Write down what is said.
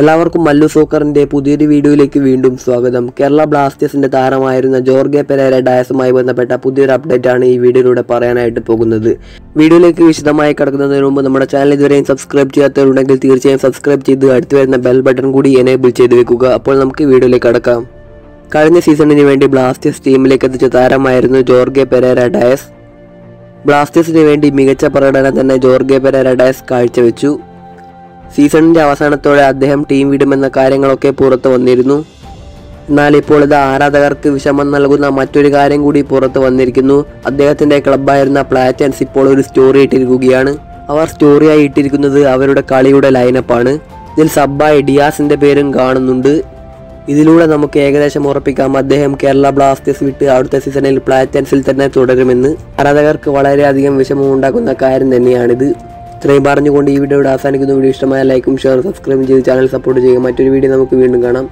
എല്ലാവർക്കും മല്ലു സോക്കറിന്റെ പുതിയൊരു വീഡിയോയിലേക്ക് വീണ്ടും സ്വാഗതം. കേരള ബ്ലാസ്റ്റേഴ്സിന്റെ താരമായിരുന്ന ജോർഗെ പെരേര ഡയസുമായി ബന്ധപ്പെട്ട പുതിയൊരു അപ്ഡേറ്റ് ആണ് ഈ വീഡിയോയിലൂടെ പറയാനായിട്ട് പോകുന്നത്. വീഡിയോയിലേക്ക് വിശദമായി കടക്കുന്നതിന് മുമ്പ് നമ്മുടെ ചാനൽ ഇതുവരെയും സബ്സ്ക്രൈബ് ചെയ്യാത്തവരുണ്ടെങ്കിൽ തീർച്ചയായും സബ്സ്ക്രൈബ് ചെയ്ത് അടുത്ത് വരുന്ന ബെൽ ബട്ടൺ കൂടി എനേബിൾ ചെയ്ത് വെക്കുക. അപ്പോൾ നമുക്ക് വീഡിയോയിലേക്ക് കടക്കാം. കഴിഞ്ഞ സീസണിന് വേണ്ടി ബ്ലാസ്റ്റേഴ്സ് ടീമിലേക്ക് എത്തിച്ച താരമായിരുന്നു ജോർഗെ പെരേര ഡയസ്. ബ്ലാസ്റ്റേഴ്സിന് വേണ്ടി മികച്ച പ്രകടനം തന്നെ ജോർഗെ പെരേര ഡയസ് കാഴ്ചവെച്ചു. സീസണിൻ്റെ അവസാനത്തോടെ അദ്ദേഹം ടീം വിടുമെന്ന കാര്യങ്ങളൊക്കെ പുറത്തു വന്നിരുന്നു. എന്നാൽ ഇപ്പോൾ ഇത് ആരാധകർക്ക് വിഷമം നൽകുന്ന മറ്റൊരു കാര്യം കൂടി പുറത്തു വന്നിരിക്കുന്നു. അദ്ദേഹത്തിൻ്റെ ക്ലബ്ബായിരുന്ന പ്ലാറ്റൻസ് ഇപ്പോൾ ഒരു സ്റ്റോറി ഇട്ടിരിക്കുകയാണ്. അവർ സ്റ്റോറിയായി ഇട്ടിരിക്കുന്നത് അവരുടെ കളിയുടെ ലൈനപ്പാണ്. ഇതിൽ സബ്ബായി ഡിയാസിൻ്റെ പേരും കാണുന്നുണ്ട്. ഇതിലൂടെ നമുക്ക് ഏകദേശം ഉറപ്പിക്കാം അദ്ദേഹം കേരള ബ്ലാസ്റ്റേഴ്സ് വിട്ട് അടുത്ത സീസണിൽ പ്ലാറ്റൻസിൽ തന്നെ തുടരുമെന്ന്. ആരാധകർക്ക് വളരെയധികം വിഷമമുണ്ടാക്കുന്ന കാര്യം തന്നെയാണിത്. ഇത്രയും പറഞ്ഞുകൊണ്ട് ഈ വീഡിയോ ഇവിടെ അവസാനിക്കുന്നു. വീഡിയോ ഇഷ്ടമായ ലൈക്കും ഷെയറും സബ്സ്ക്രൈബും ചെയ്ത് ചാനൽ സപ്പോർട്ട് ചെയ്യുക. മറ്റൊരു വീഡിയോ നമുക്ക് വീണ്ടും കാണാം.